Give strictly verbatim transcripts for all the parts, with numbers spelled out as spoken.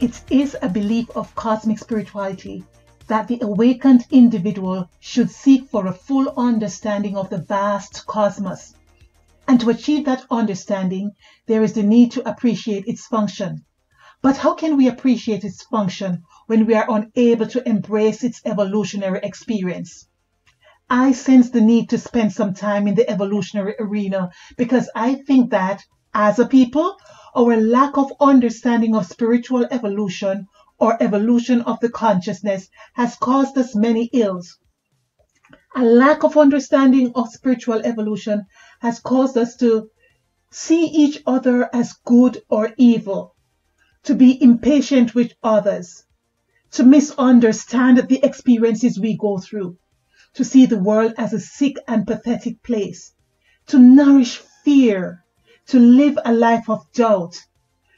It is a belief of cosmic spirituality that the awakened individual should seek for a full understanding of the vast cosmos. And to achieve that understanding, there is the need to appreciate its function. But how can we appreciate its function when we are unable to embrace its evolutionary experience? I sense the need to spend some time in the evolutionary arena because I think that, as a people, our lack of understanding of spiritual evolution or evolution of the consciousness has caused us many ills. A lack of understanding of spiritual evolution has caused us to see each other as good or evil, to be impatient with others, to misunderstand the experiences we go through, to see the world as a sick and pathetic place, to nourish fear, to live a life of doubt,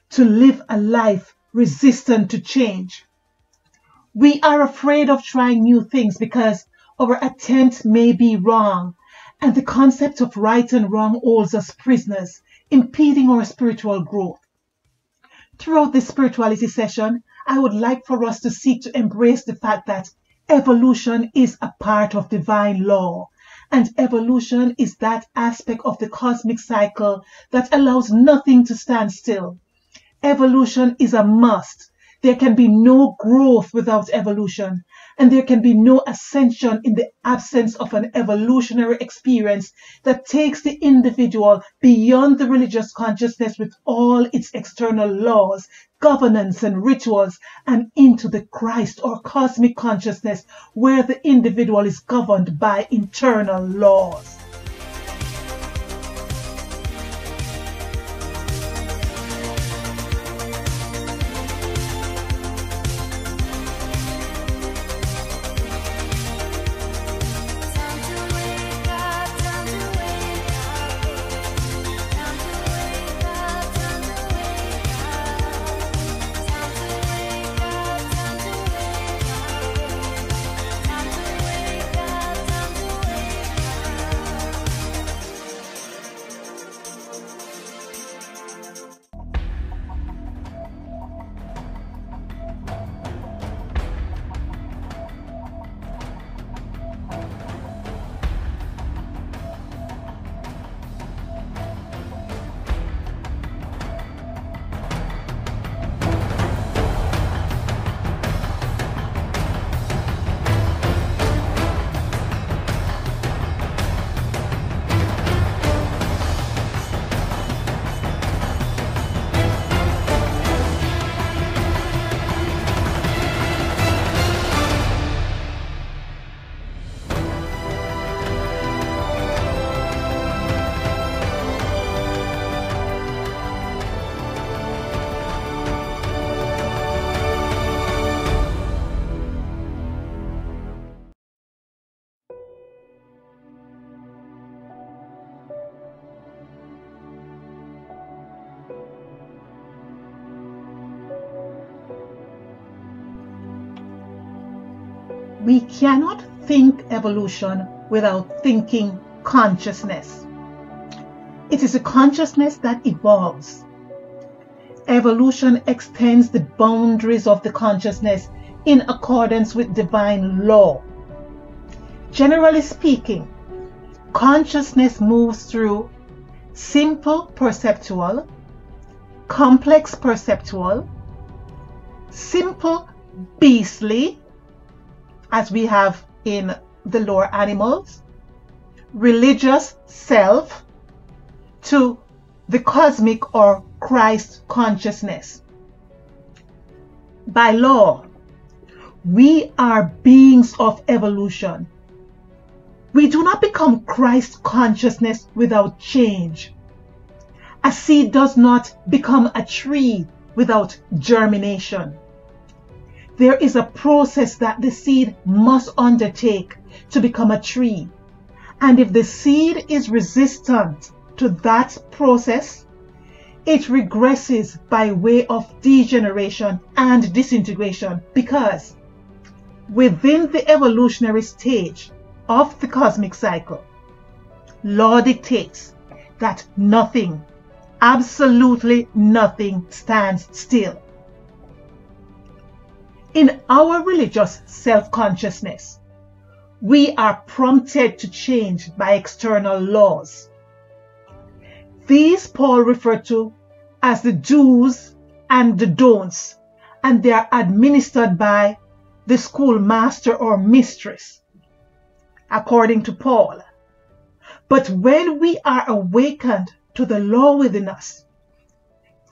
to live a life resistant to change. We are afraid of trying new things because our attempt may be wrong, and the concept of right and wrong holds us prisoners, impeding our spiritual growth. Throughout this spirituality session, I would like for us to seek to embrace the fact that evolution is a part of divine law, and evolution is that aspect of the cosmic cycle that allows nothing to stand still. Evolution is a must. There can be no growth without evolution, and there can be no ascension in the absence of an evolutionary experience that takes the individual beyond the religious consciousness with all its external laws, governance, and rituals, and into the Christ or cosmic consciousness, where the individual is governed by internal laws. We cannot think evolution without thinking consciousness. It is a consciousness that evolves. Evolution extends the boundaries of the consciousness in accordance with divine law. Generally speaking, consciousness moves through simple perceptual, complex perceptual, simple beastly, as we have in the lower animals, religious self, to the cosmic or Christ consciousness. By law, we are beings of evolution. We do not become Christ consciousness without change. A seed does not become a tree without germination. There is a process that the seed must undertake to become a tree. And if the seed is resistant to that process, it regresses by way of degeneration and disintegration, because within the evolutionary stage of the cosmic cycle, law dictates that nothing, absolutely nothing, stands still. In our religious self-consciousness, we are prompted to change by external laws. These Paul referred to as the do's and the don'ts, and they are administered by the schoolmaster or mistress, according to Paul. But when we are awakened to the law within us,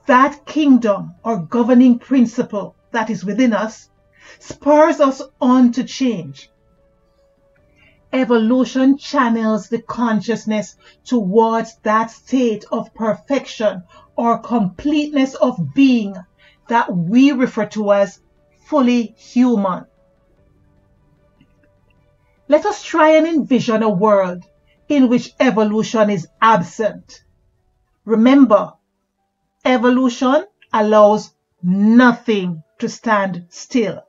that kingdom or governing principle that is within us spurs us on to change. Evolution channels the consciousness towards that state of perfection or completeness of being that we refer to as fully human. Let us try and envision a world in which evolution is absent. Remember, evolution allows nothing to stand still.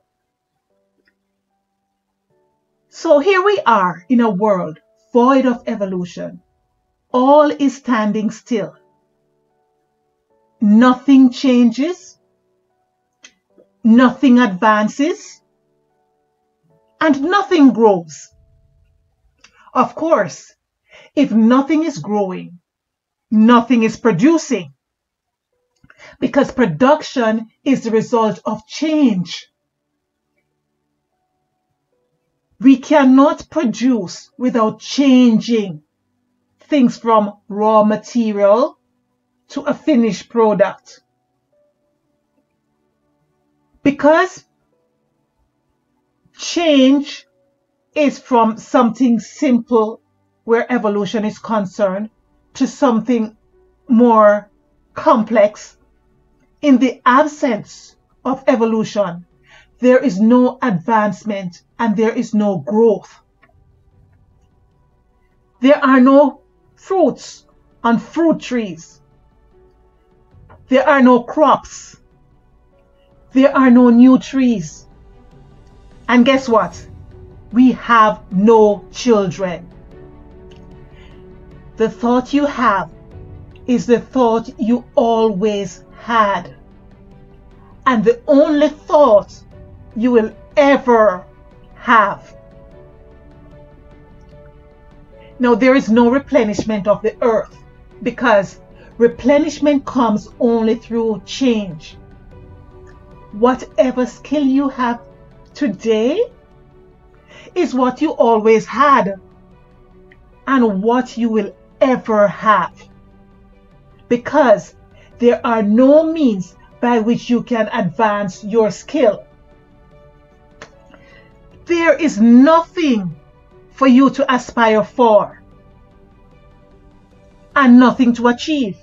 So here we are in a world void of evolution. All is standing still. Nothing changes. Nothing advances. And nothing grows. Of course, if nothing is growing, nothing is producing. Because production is the result of change. We cannot produce without changing things from raw material to a finished product. Because change is from something simple, where evolution is concerned, to something more complex. In the absence of evolution, there is no advancement and there is no growth. There are no fruits on fruit trees. There are no crops. There are no new trees. And guess what? We have no children. The thought you have is the thought you always had. And the only thought you will ever have. Now, there is no replenishment of the earth, because replenishment comes only through change. Whatever skill you have today is what you always had and what you will ever have, because there are no means by which you can advance your skill. There is nothing for you to aspire for and nothing to achieve.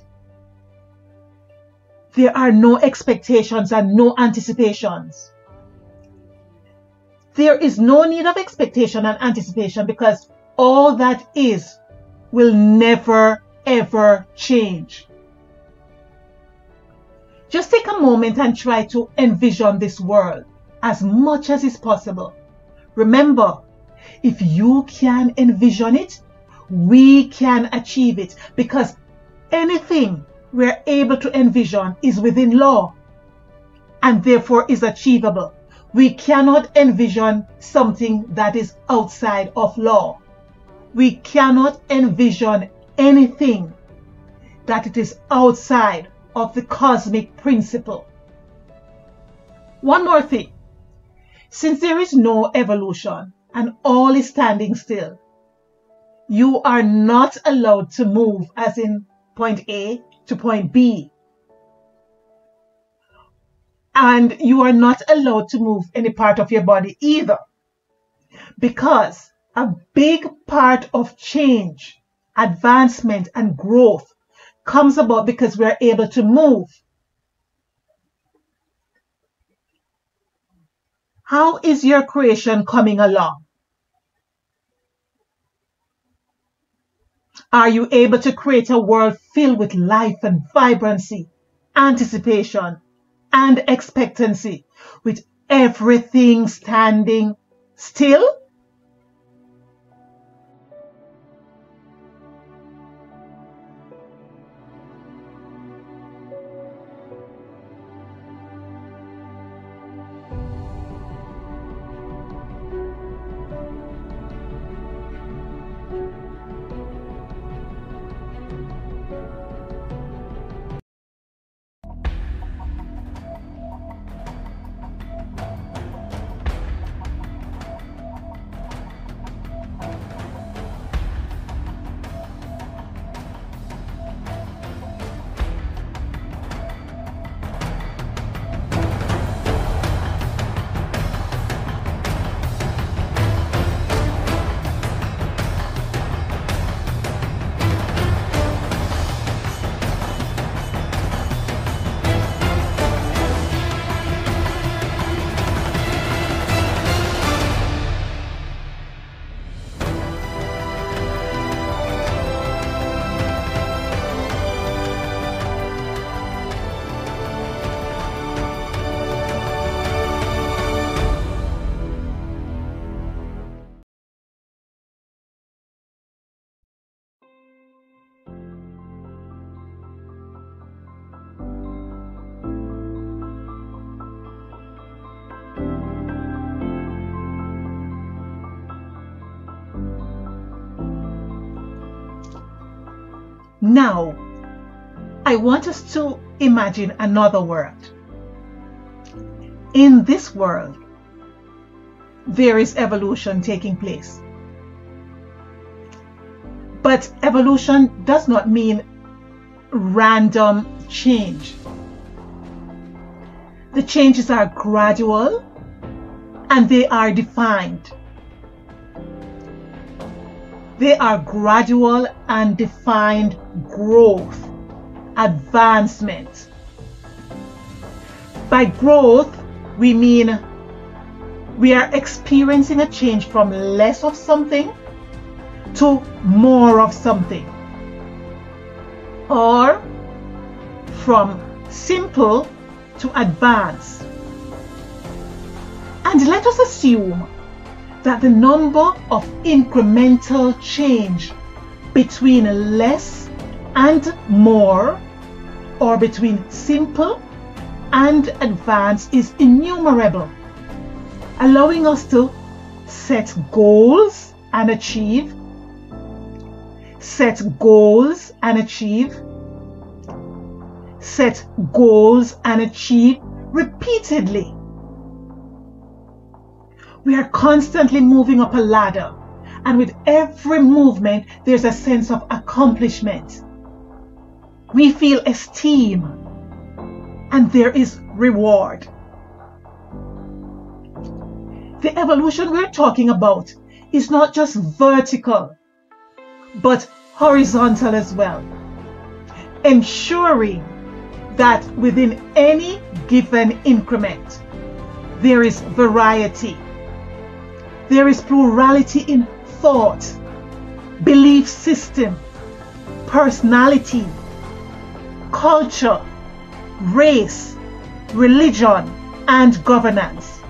There are no expectations and no anticipations. There is no need of expectation and anticipation, because all that is will never ever change. Just take a moment and try to envision this world as much as is possible. Remember, if you can envision it, we can achieve it, because anything we're able to envision is within law and therefore is achievable. We cannot envision something that is outside of law. We cannot envision anything that it is outside of the cosmic principle. One more thing. Since there is no evolution and all is standing still, you are not allowed to move, as in point A to point B. And you are not allowed to move any part of your body either, because a big part of change, advancement, and growth comes about because we are able to move. How is your creation coming along? Are you able to create a world filled with life and vibrancy, anticipation, and expectancy, with everything standing still? Now, I want us to imagine another world. In this world, there is evolution taking place. But evolution does not mean random change. The changes are gradual and they are defined. They are gradual and defined growth, advancement. By growth, we mean we are experiencing a change from less of something to more of something, or from simple to advanced. And let us assume that the number of incremental change between less and more, or between simple and advanced, is innumerable, allowing us to set goals and achieve, set goals and achieve, set goals and achieve repeatedly. We are constantly moving up a ladder, and with every movement, there's a sense of accomplishment. We feel esteem, and there is reward. The evolution we're talking about is not just vertical, but horizontal as well, ensuring that within any given increment, there is variety. There is plurality in thought, belief system, personality, culture, race, religion, and governance.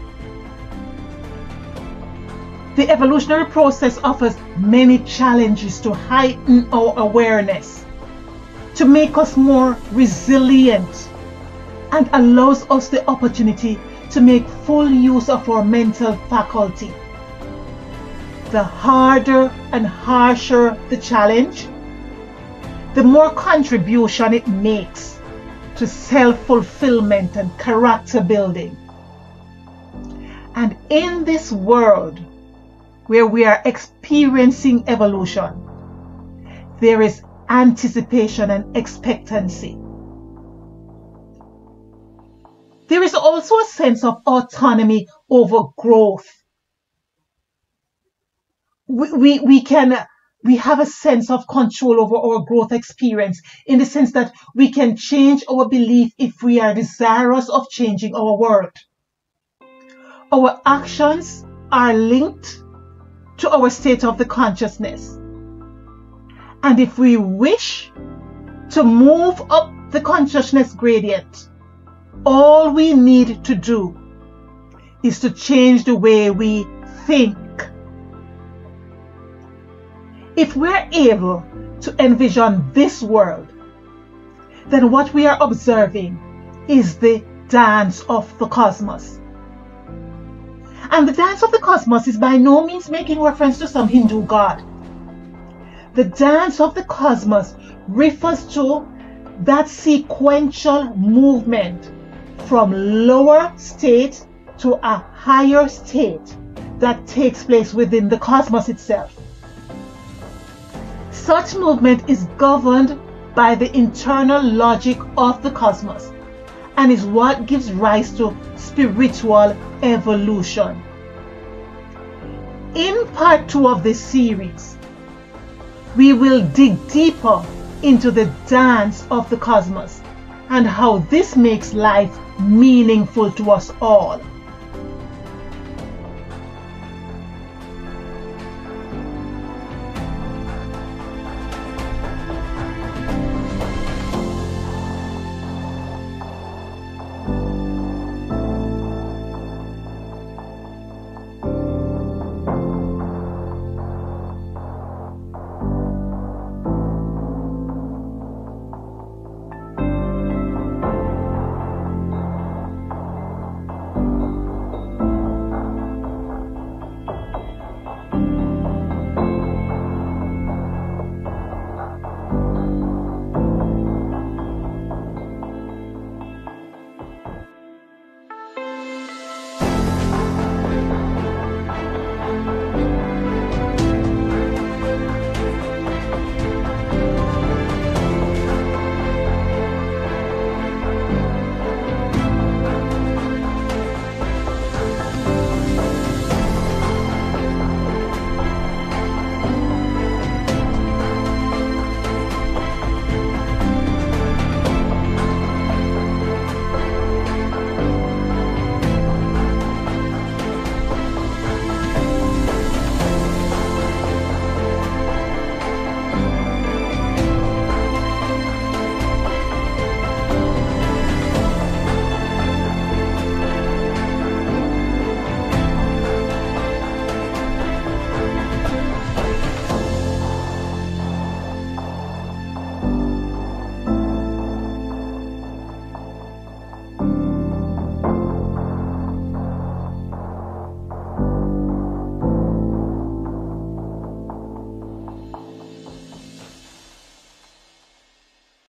The evolutionary process offers many challenges to heighten our awareness, to make us more resilient, and allows us the opportunity to make full use of our mental faculty. The harder and harsher the challenge, the more contribution it makes to self-fulfillment and character building. And in this world where we are experiencing evolution, there is anticipation and expectancy. There is also a sense of autonomy over growth. We, we, we can, we have a sense of control over our growth experience, in the sense that we can change our belief if we are desirous of changing our world. Our actions are linked to our state of the consciousness. And if we wish to move up the consciousness gradient, all we need to do is to change the way we think. If we're able to envision this world, then what we are observing is the dance of the cosmos. And the dance of the cosmos is by no means making reference to some Hindu god. The dance of the cosmos refers to that sequential movement from lower state to a higher state that takes place within the cosmos itself. Such movement is governed by the internal logic of the cosmos and is what gives rise to spiritual evolution. In part two of this series, we will dig deeper into the dance of the cosmos and how this makes life meaningful to us all.